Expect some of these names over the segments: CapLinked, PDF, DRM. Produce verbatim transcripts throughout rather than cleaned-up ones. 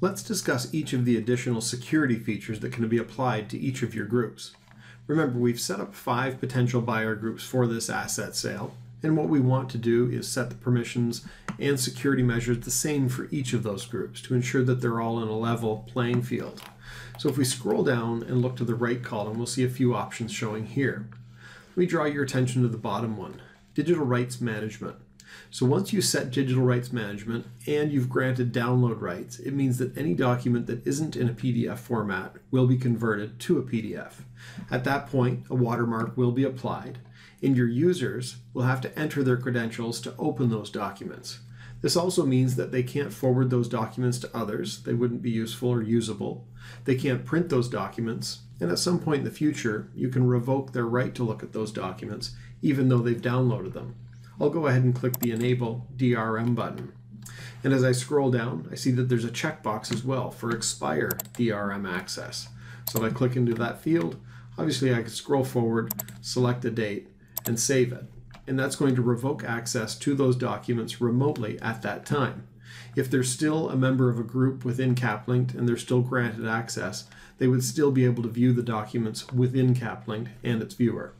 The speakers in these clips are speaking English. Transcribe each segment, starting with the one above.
Let's discuss each of the additional security features that can be applied to each of your groups. Remember, we've set up five potential buyer groups for this asset sale, and what we want to do is set the permissions and security measures the same for each of those groups to ensure that they're all in a level playing field. So if we scroll down and look to the right column, we'll see a few options showing here. Let me draw your attention to the bottom one, digital rights management. So once you set digital rights management and you've granted download rights, it means that any document that isn't in a P D F format will be converted to a P D F. At that point, a watermark will be applied, and your users will have to enter their credentials to open those documents. This also means that they can't forward those documents to others. They wouldn't be useful or usable. They can't print those documents, and at some point in the future, you can revoke their right to look at those documents, even though they've downloaded them. I'll go ahead and click the Enable D R M button. And as I scroll down, I see that there's a checkbox as well for Expire D R M access. So if I click into that field, obviously I can scroll forward, select a date, and save it. And that's going to revoke access to those documents remotely at that time. If they're still a member of a group within CapLinked and they're still granted access, they would still be able to view the documents within CapLinked and its viewer.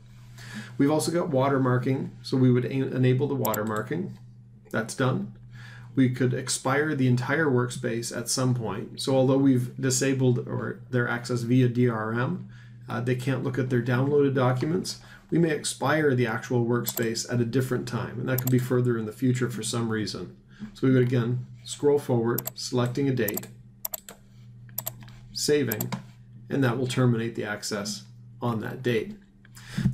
We've also got watermarking, so we would enable the watermarking. That's done. We could expire the entire workspace at some point. So although we've disabled or their access via D R M, uh, they can't look at their downloaded documents. We may expire the actual workspace at a different time, and that could be further in the future for some reason. So we would again scroll forward, selecting a date, saving, and that will terminate the access on that date.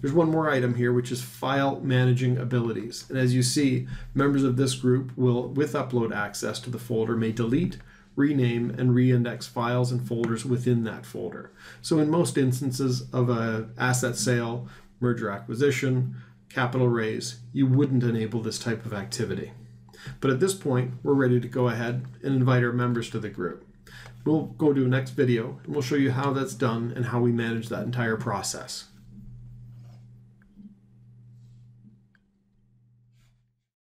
There's one more item here, which is file managing abilities. And as you see, members of this group will, with upload access to the folder, may delete, rename, and reindex files and folders within that folder. So in most instances of an asset sale, merger acquisition, capital raise, you wouldn't enable this type of activity. But at this point, we're ready to go ahead and invite our members to the group. We'll go to the next video, and we'll show you how that's done and how we manage that entire process.